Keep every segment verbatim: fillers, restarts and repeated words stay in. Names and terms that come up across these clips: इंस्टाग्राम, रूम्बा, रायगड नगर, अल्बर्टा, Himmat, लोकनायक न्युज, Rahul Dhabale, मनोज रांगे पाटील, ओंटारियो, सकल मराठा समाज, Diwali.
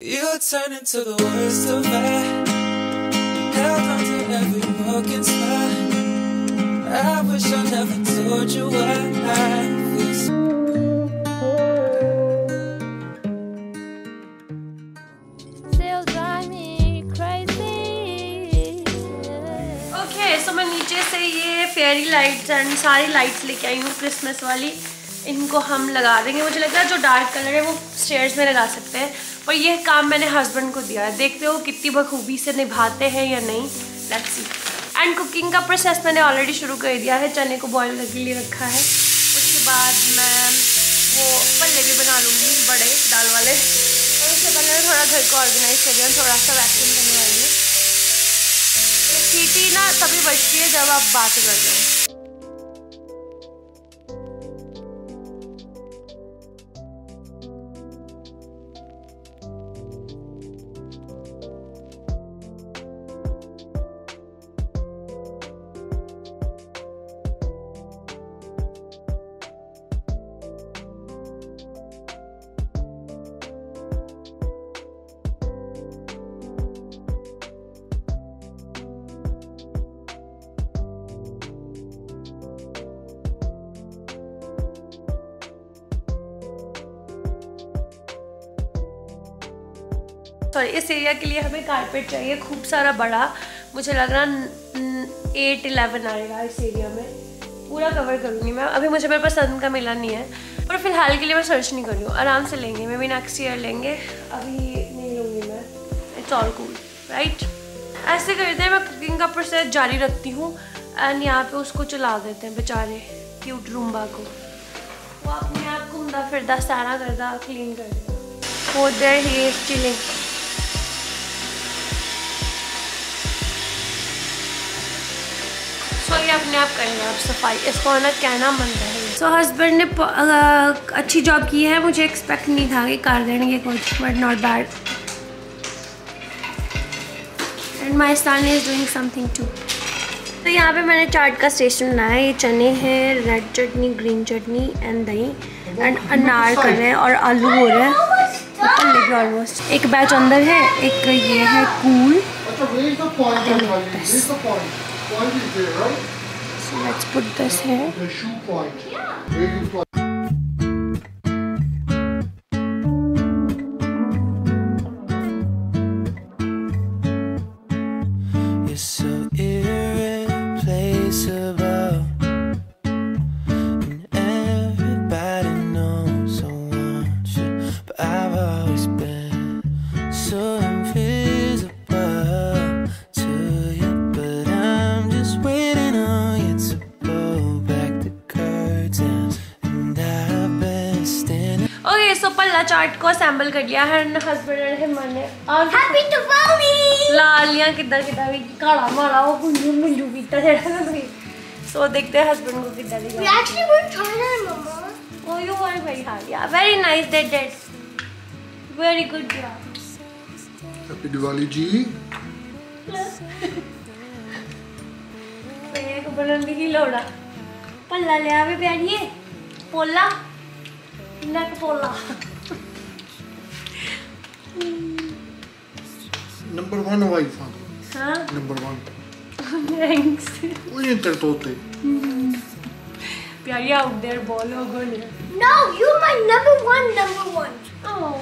You turn into the worst of me, held on to every broken spot. I wish I never told you what I was. Still drive me crazy. Okay, so मैं नीचे से ये fairy lights and सारी lights लेके आई हूँ Christmas वाली। इनको हम लगा देंगे। मुझे लगता है जो डार्क कलर है वो स्टेयर्स में लगा सकते हैं, और ये काम मैंने हस्बैंड को दिया है। देखते हो कितनी बखूबी से निभाते हैं या नहीं, लेट्स सी। एंड कुकिंग का प्रोसेस मैंने ऑलरेडी शुरू कर दिया है। चने को बॉयल करने के लिए रखा है। उसके बाद मैं वो पल्ले भी बना लूँगी, बड़े दाल वाले। और उससे पहले मैं थोड़ा घर को ऑर्गेनाइज कर दिया, थोड़ा सा वैक्यूम करने वाली हूँ। सीटी ना तभी बचती है जब आप बात करते हो। सॉरी, इस एरिया के लिए हमें कारपेट चाहिए खूब सारा बड़ा। मुझे लग रहा है एट इलेवन आएगा। इस एरिया में पूरा कवर करूँगी मैं। अभी मुझे मेरे पसंद का मिला नहीं है, पर फिलहाल के लिए मैं सर्च नहीं कर रही हूँ। आराम से लेंगे, मे बी नेक्स्ट ईयर लेंगे, अभी नहीं लूँगी मैं। It's all cool right. ऐसे करते हैं, मैं कुकिंग का प्रोसेस जारी रखती हूँ। एंड यहाँ पे उसको चला देते हैं बेचारे क्यूट रूम्बा को। वो अपने आप घूमता फिरता सारा करता क्लीन करता। वो there he is chilling. So ये अपने आप करेंगे आप सफाई, इसको ना कहना मन रहे। सो हस्बैंड ने अच्छी जॉब की है। मुझे एक्सपेक्ट नहीं था कि कर देंगे कुछ, but not bad. And my son is doing something too. तो यहाँ पे मैंने चाट का स्टेशन बनाया है। ये चने हैं, red chutney, green chutney and दही एंड अनार कर रहे हैं, और आलू हो रहा है लेकिन ऑलमोस्ट। एक बैच अंदर है, एक ये है cool. So let's put this here. The shoe point. Yeah. You're so irreplaceable, and everybody knows I want you, but I've always been so invisible. पल्ला चाट को असेंबल कर लिया है। हस्बैंड और हिम्मत ने हैप्पी दिवाली लालियां किधर किधर काला मारा वो गुंजू मुंजू पीता जरा सा। सो देखते हैं हस्बैंड को किधर दिया। We actually were China mama. Oh you were very hard. या very nice they did very good job. Happy Diwali ji. ये को बनन दी लोड़ा पल्ला ले आवे बैठिए पोला नेक पोला नंबर वन वाइफ। हाँ नंबर वन। थैंक्स। कोई इंटर तोते प्यारी आउट देयर बोलो गोल। No you my number one number one. Oh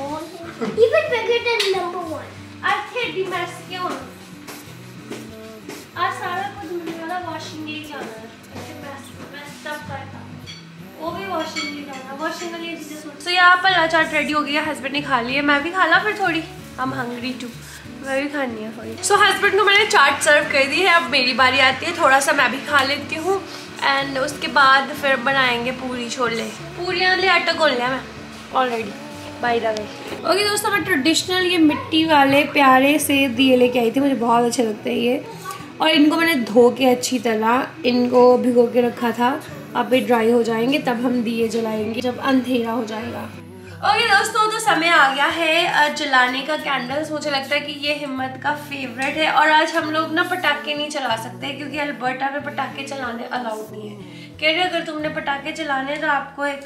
even bigger than number one. I think the mess क्यों आज सारा कुछ मुझे वाला वॉशिंग के जाना है। ऐसे मैस मैस सब करता वो भी वॉशिंग नहीं करना वॉशिंग के लिए चीज़ें। सो so, यहाँ पल्ला चाट रेडी हो गई है। हस्बैंड ने खा ली है, मैं भी खा ला फिर थोड़ी। हम हंगरी टू, मैं भी खानी है थोड़ी। सो so, हस्बैंड को मैंने चाट सर्व कर दी है। अब मेरी बारी आती है, थोड़ा सा मैं भी खा लेती हूँ। एंड उसके बाद फिर बनाएंगे पूरी छोले पूरियाँ ले आटा खोल लिया मैं already by the way. Okay दोस्तों, मैं ट्रेडिशनल ये मिट्टी वाले प्यारे से दिए लेके आई थी। मुझे बहुत अच्छे लगते हैं ये, और इनको मैंने धो के अच्छी तरह इनको भिगो के रखा था। अब ये ड्राई हो जाएंगे तब हम दिए जलाएंगे जब अंधेरा हो जाएगा। ओके okay, दोस्तों तो समय आ गया है जलाने का कैंडल्स। मुझे लगता है कि ये हिम्मत का फेवरेट है। और आज हम लोग ना पटाखे नहीं चला सकते क्योंकि अल्बर्टा में पटाखे चलाने अलाउड नहीं है। कह रहे अगर तुमने पटाखे चलाने तो आपको एक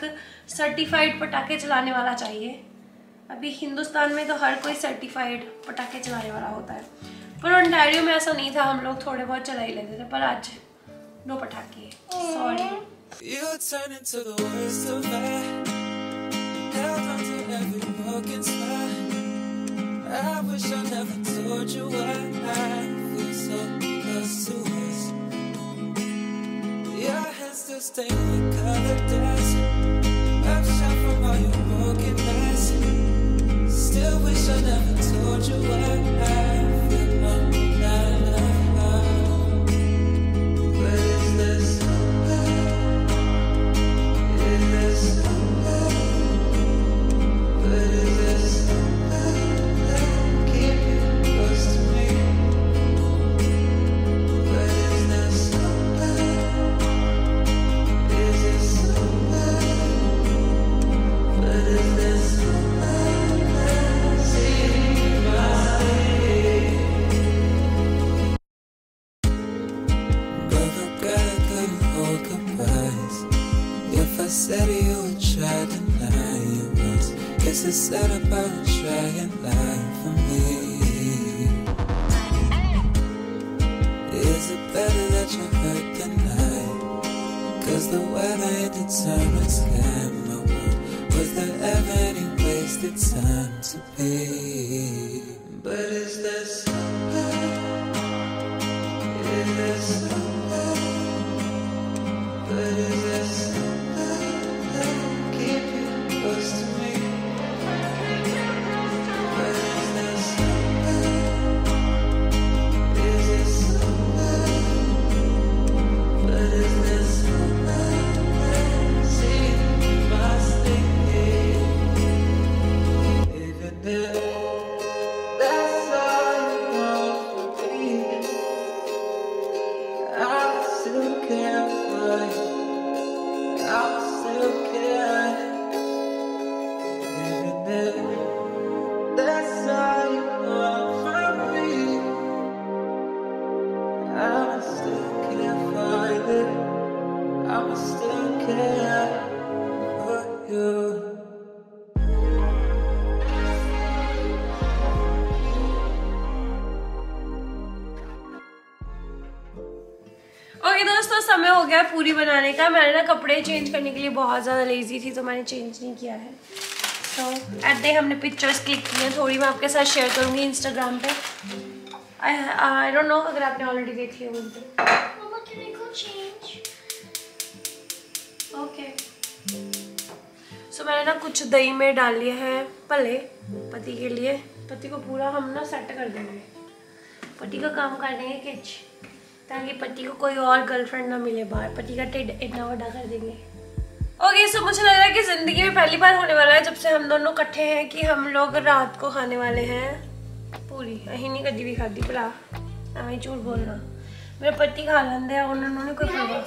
सर्टिफाइड पटाखे चलाने वाला चाहिए। अभी हिंदुस्तान में तो हर कोई सर्टिफाइड पटाखे चलाने वाला होता है, पर ओंटारियो में ऐसा नहीं था, हम लोग थोड़े बहुत चला ही लेते थे, पर आज नो पटाखे, sorry. Still wish I never told you what I feel now. But is there something? Is there something? But is there something that keeps you close to me? But is there something? Is there something? But is there something? Set up by a trying life for me. Is it better that you hurt than I? Cause the weather determines time. No one was there ever any wasted time to be. But is there something? Is there something? But is there something that keeps you close to me? समय हो गया पूरी बनाने का। मैंने ना कपड़े change करने के लिए बहुत ज़्यादा लेजी थी तो मैंने चेंज नहीं किया है। तो एट दे हमने पिक्चर्स क्लिक की हैं, थोड़ी मैं आपके साथ शेयर करूँगी इंस्टाग्राम पे। आई आई डोंट नो अगर आपने ऑलरेडी देखी है उनसे। Mama can I go change? Okay. So मैंने ना कुछ दही में डाल लिए हैं पले पति के लिए। पति को पूरा हम ना सेट कर देंगे, पति का काम कर देंगे किच, ताकि पति को कोई और गर्लफ्रेंड ना मिले बाहर। पति का टेड इतना बड़ा कर देंगे। ओके सो मुझे लग रहा है कि ज़िंदगी में पहली बार होने वाला है जब से हम दोनों इकट्ठे हैं कि हम लोग रात को खाने वाले हैं पूरी। अहीं नहीं कभी भी खाती पला, हमें झूठ बोलना। मेरे पति खा लेंदे हैं, उन्होंने कोई problem.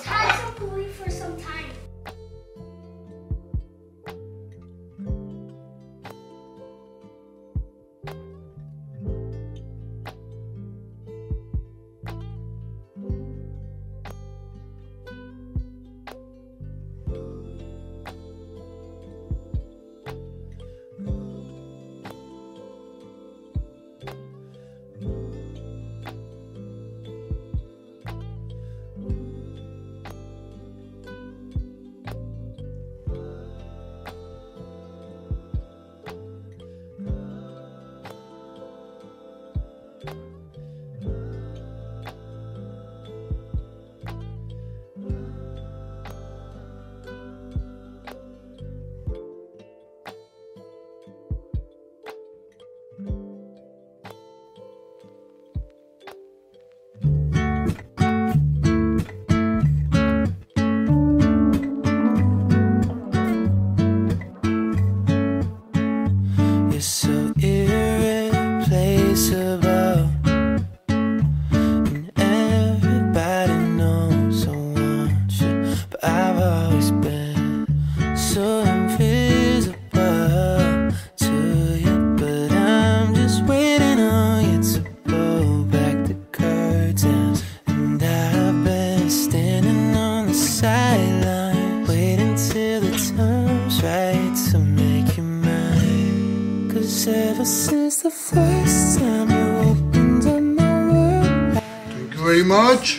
Very much.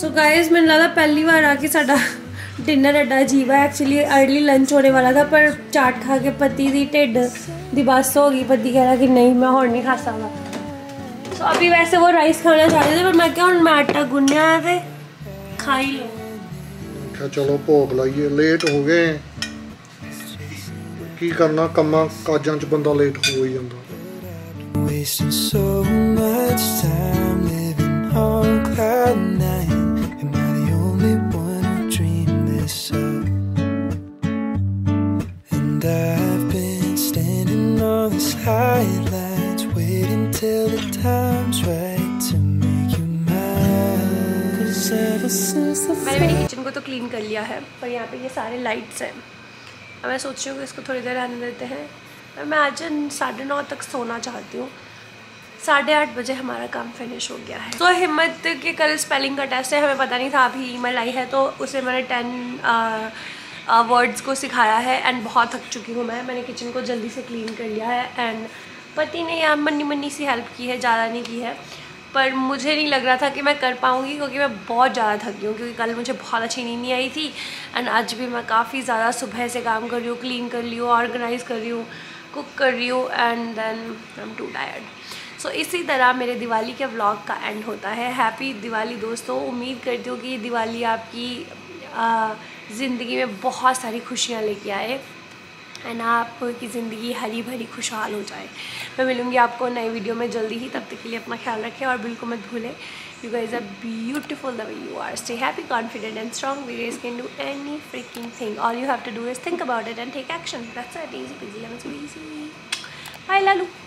So guys मैंने लगा पहली बार आके साडा डिनर एडा अजीबा एक्चुअली अर्ली लंच होने वाला था पर चाट खा के पति दी ढिड दी बस हो गई। पति कह रहा कि नहीं मैं और नहीं खा सकता। सो so, अभी वैसे वो राइस खाना चाहते थे पर मैं क्या हूँ मैं आटा गुन्या है खा ही लो। चलो भोग लाइए लेट हो गए की करना कमा काजा च बंदा लेट हो ही जाता। On cloud nine, am I the only one who dreamed this up? And I've been standing on these highlights, waiting till the time's right to make you mine. 'Cause ever since the मैंने मेरी kitchen को तो clean कर लिया है पर यहाँ पे ये सारे लाइट्स हैं। अब मैं सोच रही हूँ कि इसको थोड़ी देर आने देते हैं और मैं आज साढ़े नौ तक सोना चाहती हूँ। साढ़े आठ बजे हमारा काम फिनिश हो गया है। तो so, हिम्मत के कल स्पेलिंग का टेस्ट है। हमें पता नहीं था अभी ईमेल आई है तो उसे मैंने टेन वर्ड्स को सिखाया है एंड बहुत थक चुकी हूँ मैं। मैंने किचन को जल्दी से क्लीन कर लिया है एंड पति ने यहाँ मन्नी मन्नी सी हेल्प की है, ज़्यादा नहीं की है पर मुझे नहीं लग रहा था कि मैं कर पाऊँगी क्योंकि मैं बहुत ज़्यादा थक गई हूँ क्योंकि कल मुझे बहुत अच्छी नींद नहीं आई थी एंड आज भी मैं काफ़ी ज़्यादा सुबह से काम कर रही हूँ, क्लीन कर रही हूँ, ऑर्गेनाइज़ कर रही हूँ, कुक कर रही हूँ and then I am too tired. So so, इसी तरह मेरे दिवाली के व्लॉग का एंड होता है। हैप्पी दिवाली दोस्तों। उम्मीद करती हूँ कि ये दिवाली आपकी ज़िंदगी में बहुत सारी खुशियाँ लेके आए एंड आपकी ज़िंदगी हरी भरी खुशहाल हो जाए। मैं मिलूँगी आपको नए वीडियो में जल्दी ही। तब तक के लिए अपना ख्याल रखें और बिल्कुल मत भूलें you guys are beautiful the way you are. Stay happy, confident and strong. We guys can do any fricking thing. All you have to do is think about it and take action. That's it. Easy peasy lemon squeezy. Bye Lalu.